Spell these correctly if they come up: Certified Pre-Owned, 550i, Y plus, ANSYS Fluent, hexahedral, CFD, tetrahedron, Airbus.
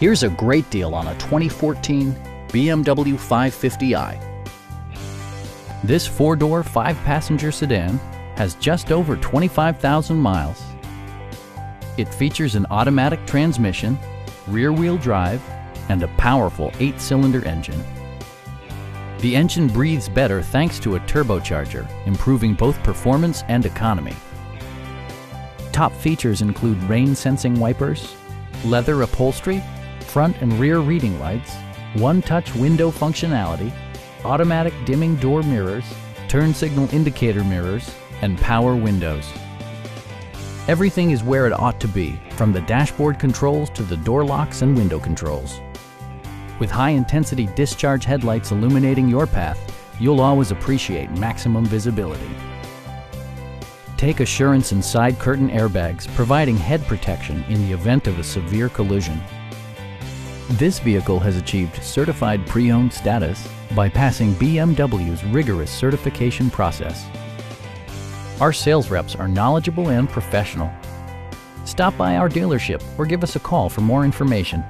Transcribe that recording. Here's a great deal on a 2014 BMW 550i. This four-door, five-passenger sedan has just over 25,000 miles. It features an automatic transmission, rear-wheel drive, and a powerful 8-cylinder engine. The engine breathes better thanks to a turbocharger, improving both performance and economy. Top features include rain-sensing wipers, leather upholstery, front and rear reading lights, one-touch window functionality, automatic dimming door mirrors, turn signal indicator mirrors, and power windows. Everything is where it ought to be, from the dashboard controls to the door locks and window controls. With high-intensity discharge headlights illuminating your path, you'll always appreciate maximum visibility. Take assurance in side curtain airbags, providing head protection in the event of a severe collision. This vehicle has achieved certified pre-owned status by passing BMW's rigorous certification process. Our sales reps are knowledgeable and professional. Stop by our dealership or give us a call for more information.